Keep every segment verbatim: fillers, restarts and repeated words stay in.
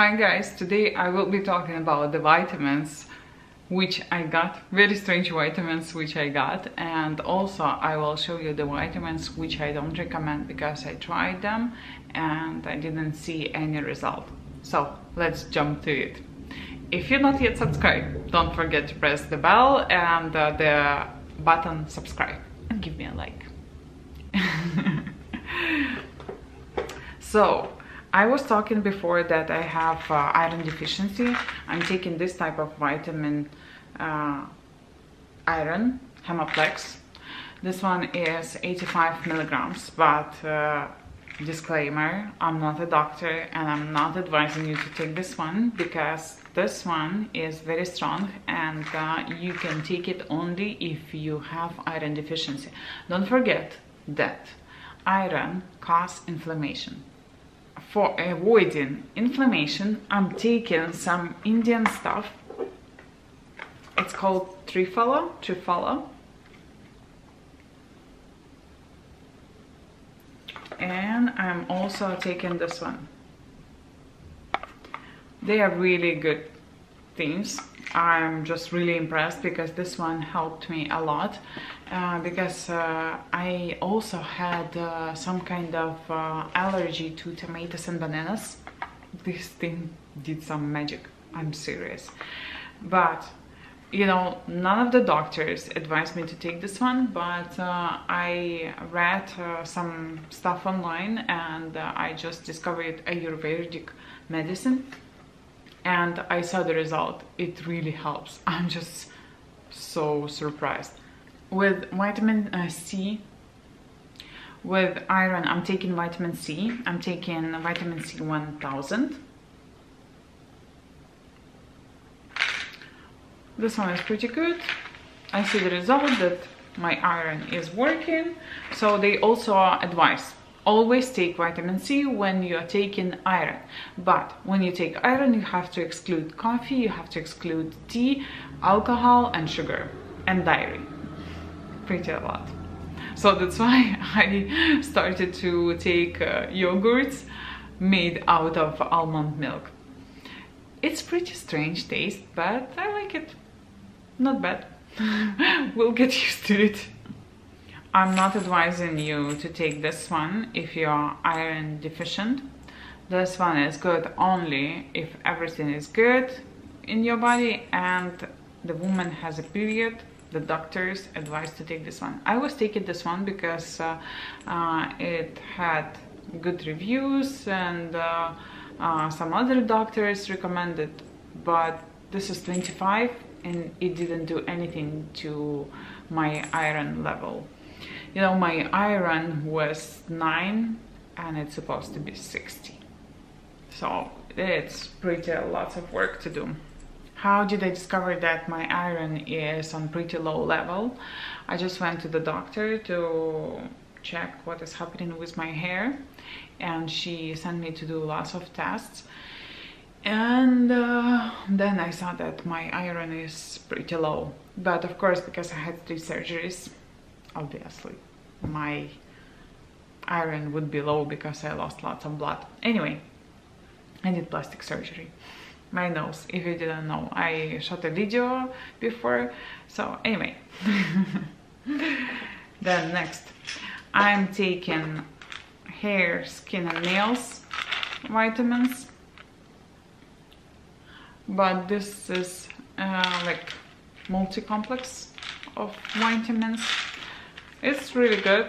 Hi guys, today I will be talking about the vitamins which I got, very strange vitamins which I got, and also I will show you the vitamins which I don't recommend because I tried them and I didn't see any result. So let's jump to it. If you're not yet subscribed, don't forget to press the bell and uh, the button subscribe and give me a like. So I was talking before that I have uh, iron deficiency. I'm taking this type of vitamin uh, iron, Hemaplex. This one is eighty-five milligrams, but uh, disclaimer, I'm not a doctor and I'm not advising you to take this one because this one is very strong and uh, you can take it only if you have iron deficiency. Don't forget that iron causes inflammation. For avoiding inflammation, I'm taking some Indian stuff. It's called Triphala, Triphala. And I'm also taking this one. They are really good things. I'm just really impressed because this one helped me a lot. Uh, because uh, I also had uh, some kind of uh, allergy to tomatoes and bananas. This thing did some magic, I'm serious. But, you know, none of the doctors advised me to take this one, but uh, I read uh, some stuff online and uh, I just discovered Ayurvedic medicine and I saw the result. It really helps. I'm just so surprised. With vitamin uh, C, with iron, I'm taking vitamin C. I'm taking vitamin C one thousand. This one is pretty good. I see the result that my iron is working. So they also advise, always take vitamin C when you're taking iron. But when you take iron, you have to exclude coffee, you have to exclude tea, alcohol and sugar and dairy. Pretty a lot. So that's why I started to take uh, yogurts made out of almond milk. It's pretty strange taste, but I like it. Not bad. We'll get used to it. I'm not advising you to take this one if you're iron deficient. This one is good only if everything is good in your body and the woman has a period. The doctors advised to take this one. I was taking this one because uh, uh, it had good reviews and uh, uh, some other doctors recommended, but this is twenty-five and it didn't do anything to my iron level. You know, my iron was nine and it's supposed to be sixty. So it's pretty lots of work to do. How did I discover that my iron is on pretty low level? I just went to the doctor to check what is happening with my hair and she sent me to do lots of tests and uh, then I saw that my iron is pretty low, but of course because I had three surgeries, obviously my iron would be low because I lost lots of blood. Anyway, I did plastic surgery. My nose, if you didn't know, I shot a video before. So anyway, then next I'm taking hair, skin and nails vitamins, but this is uh, like multi-complex of vitamins. It's really good.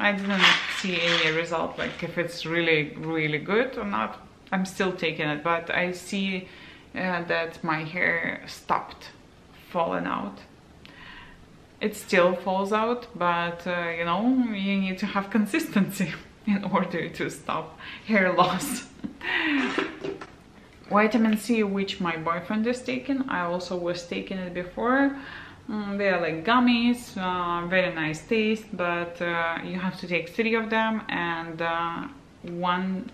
I didn't see any result like if it's really really good or not. I'm still taking it, but I see uh, that my hair stopped falling out. It still falls out, but uh, you know, you need to have consistency in order to stop hair loss. Vitamin C, which my boyfriend is taking, I also was taking it before. Mm, they are like gummies, uh, very nice taste, but uh, you have to take three of them and uh, one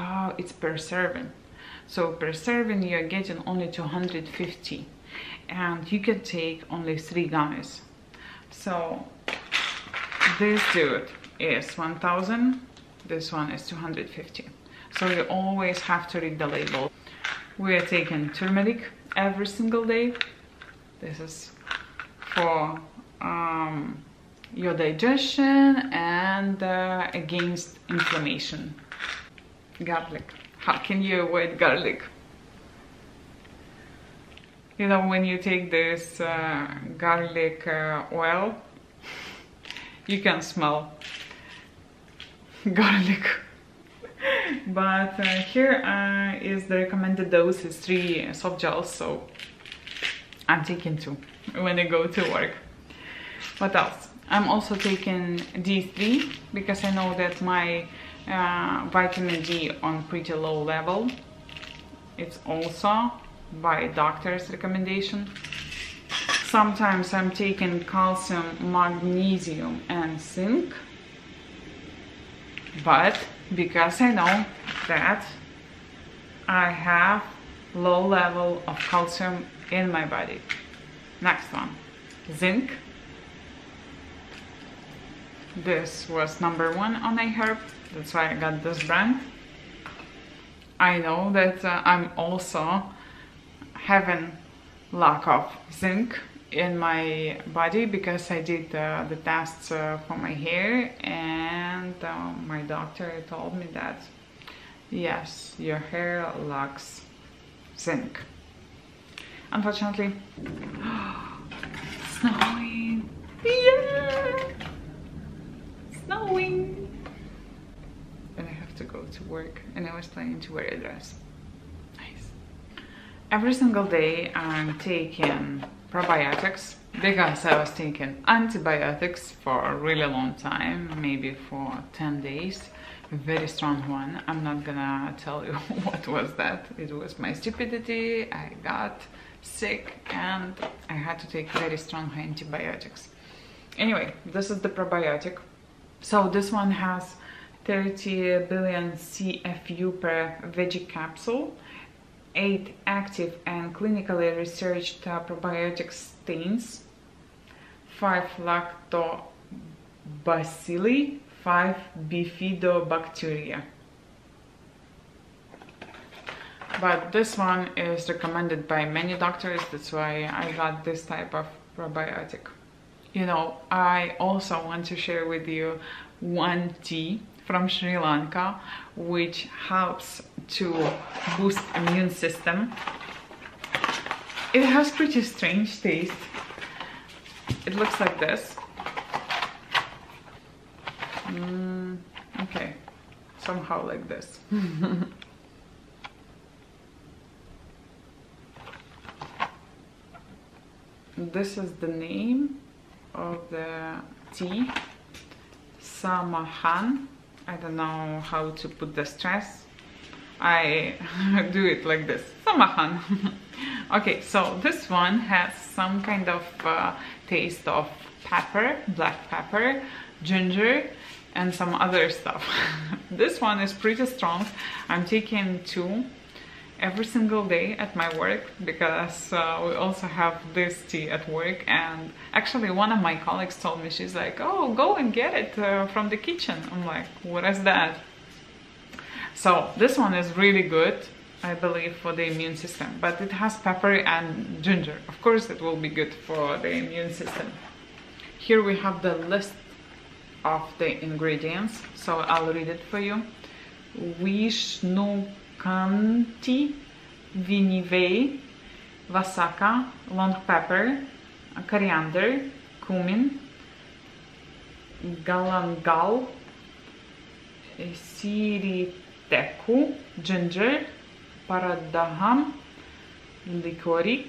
Oh, it's per serving. So per serving you're getting only two hundred fifty and you can take only three gummies. So this dude is one thousand, This one is two hundred fifty. So you always have to read the label. We are taking turmeric every single day. This is for um, your digestion and uh, against inflammation. Garlic. How can you avoid garlic? You know, when you take this uh, garlic uh, oil, you can smell garlic. But uh, here uh, is the recommended dose is three soft gels, so I'm taking two when I go to work. What else? I'm also taking D three because I know that my uh, vitamin D on pretty low level. It's also by doctor's recommendation. Sometimes I'm taking calcium, magnesium and zinc, but because I know that I have low level of calcium in my body. Next one, zinc. This was number one on iHerb, that's why I got this brand. I know that uh, I'm also having lack of zinc in my body because I did uh, the tests uh, for my hair, and uh, my doctor told me that yes, your hair lacks zinc. Unfortunately, snowing! Yeah! Snowing! And I have to go to work, and I was planning to wear a dress. Every single day I'm taking probiotics because I was taking antibiotics for a really long time, maybe for ten days. A very strong one. I'm not gonna tell you what was that. It was my stupidity. I got sick and I had to take very strong antibiotics. Anyway, this is the probiotic. So this one has thirty billion C F U per veggie capsule. Eight active and clinically researched uh, probiotic strains, five lactobacilli, five bifidobacteria. But this one is recommended by many doctors, that's why I got this type of probiotic. You know, I also want to share with you one tea from Sri Lanka, which helps to boost immune system. It has pretty strange taste. It looks like this. Mm, okay, somehow like this. This is the name of the tea, Samahan. I don't know how to put the stress. I do it like this. Samahan. Okay, so this one has some kind of uh, taste of pepper, black pepper, ginger, and some other stuff. This one is pretty strong. I'm taking two every single day at my work because uh, we also have this tea at work, and actually one of my colleagues told me, she's like, oh, go and get it uh, from the kitchen. I'm like, what is that? So this one is really good, I believe, for the immune system, but it has pepper and ginger. Of course it will be good for the immune system. Here we have the list of the ingredients, so I'll read it for you. Vishnu Kanti, Vinivei, Vasaka, long pepper, coriander, cumin, galangal, siriteku, ginger, paradaham, licorice,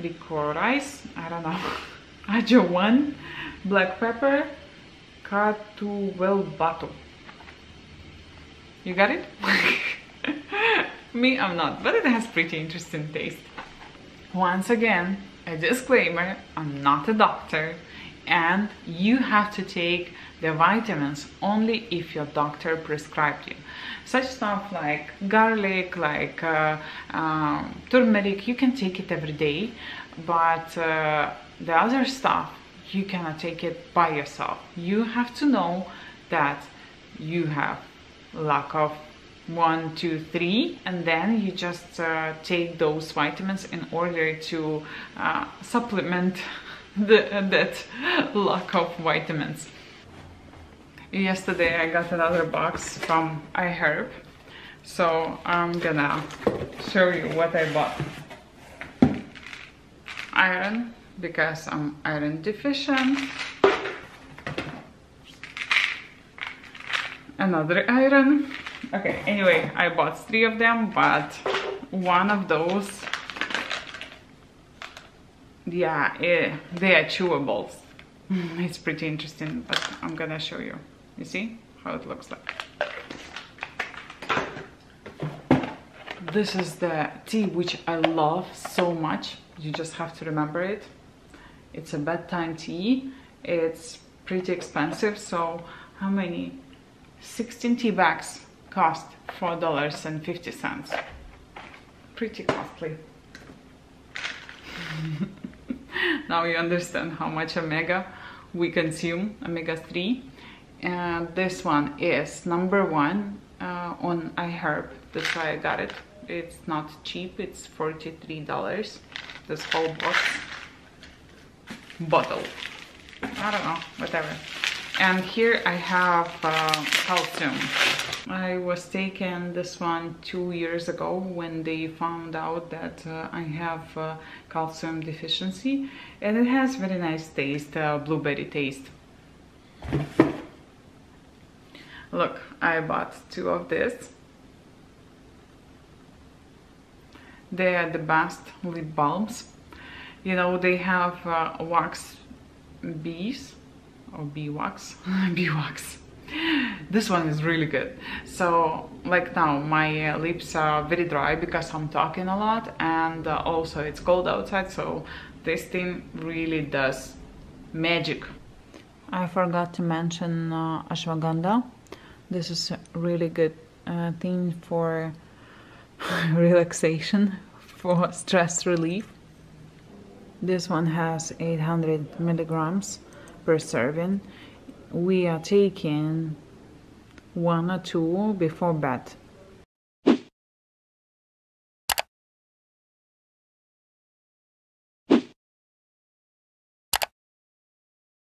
licorice, I don't know, ajowan, black pepper, katuvelbatu. You got it? Me, I'm not, but it has pretty interesting taste. Once again, a disclaimer, I'm not a doctor, and you have to take the vitamins only if your doctor prescribed you. Such stuff like garlic, like uh, uh, turmeric, you can take it every day, but uh, the other stuff, you cannot take it by yourself. You have to know that you have lack of one, two, three, and then you just uh, take those vitamins in order to uh, supplement the, uh, that lack of vitamins. Yesterday I got another box from iHerb, so I'm gonna show you what I bought. Iron, because I'm iron deficient. Another iron. Okay, anyway, I bought three of them, but one of those, yeah, eh, they are chewables. It's pretty interesting, but I'm gonna show you. You see how it looks like. This is the tea which I love so much. You just have to remember it. It's a bedtime tea. It's pretty expensive, so how many? sixteen tea bags cost four dollars and fifty cents. Pretty costly. Now you understand how much omega we consume, omega three. And this one is number one uh, on iHerb. That's why I got it. It's not cheap, it's forty-three dollars. This whole box. Bottle. I don't know, whatever. And here I have uh, calcium. I was taking this one two years ago when they found out that uh, I have uh, calcium deficiency, and it has very nice taste, uh, blueberry taste. Look, I bought two of this. They are the best lip balms. You know, they have uh, wax bees. Or bee wax, bee wax. This one is really good. So like now my lips are very dry because I'm talking a lot, and uh, also it's cold outside, so this thing really does magic. I forgot to mention uh, ashwagandha. This is a really good uh, thing for relaxation, for stress relief. This one has eight hundred milligrams per serving. We are taking one or two before bed.